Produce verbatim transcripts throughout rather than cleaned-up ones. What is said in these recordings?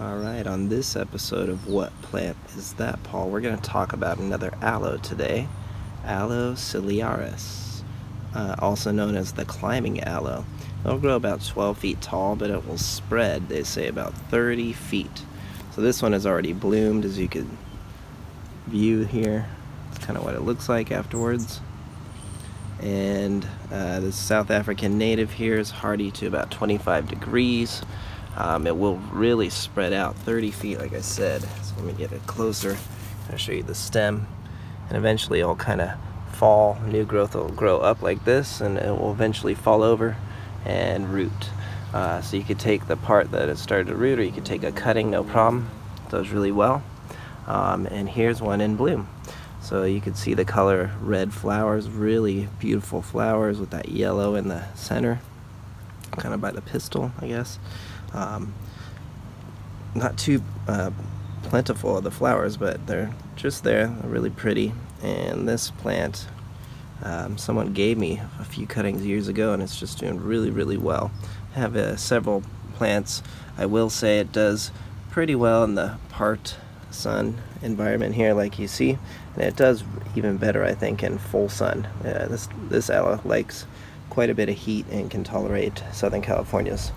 Alright, on this episode of What Plant Is That, Paul, we're going to talk about another aloe today. Aloe ciliaris, uh, also known as the climbing aloe. It'll grow about twelve feet tall, but it will spread, they say, about thirty feet. So this one has already bloomed, as you can view here. That's kind of what it looks like afterwards. And uh, this South African native here is hardy to about twenty-five degrees. Um, it will really spread out thirty feet, like I said. So let me get it closer. I'll show you the stem. And eventually it'll kind of fall. New growth will grow up like this, and it will eventually fall over and root. Uh, so you could take the part that it started to root, or you could take a cutting, no problem. It does really well. Um, and here's one in bloom. So you can see the color red flowers, really beautiful flowers with that yellow in the center, kind of by the pistil, I guess. Um, not too uh, plentiful of the flowers, but they're just there, they're really pretty. And this plant, um, someone gave me a few cuttings years ago, and it's just doing really, really well. I have uh, several plants. I will say it does pretty well in the part sun environment here, like you see, and it does even better, I think, in full sun. Uh, this this aloe likes quite a bit of heat and can tolerate Southern California's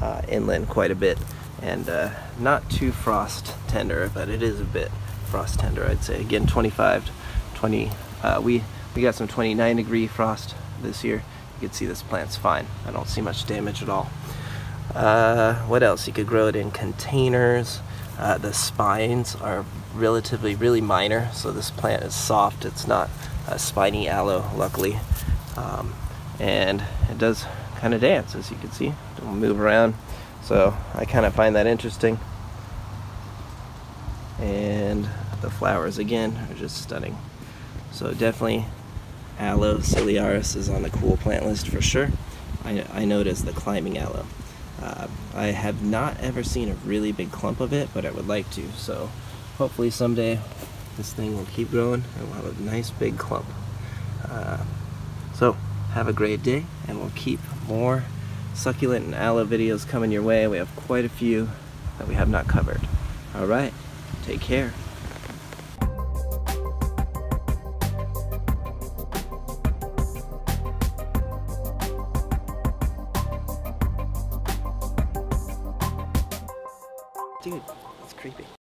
uh, inland quite a bit, and uh, not too frost tender, but it is a bit frost tender, I'd say. Again, twenty-five, twenty. Uh, we we got some twenty-nine degree frost this year. You can see this plant's fine. I don't see much damage at all. Uh, what else? You could grow it in containers. Uh, the spines are relatively really minor, so this plant is soft. It's not a spiny aloe, luckily. Um, and it does kind of dance, as you can see. It'll move around, so I kind of find that interesting. And the flowers, again, are just stunning. So definitely aloe ciliaris is on the cool plant list for sure. I, I know it as the climbing aloe. Uh, I have not ever seen a really big clump of it, but I would like to, so hopefully someday this thing will keep growing and we'll have a nice big clump. Uh, so have a great day, and we'll keep more succulent and aloe videos coming your way. We have quite a few that we have not covered. Alright, take care. Dude, it's creepy.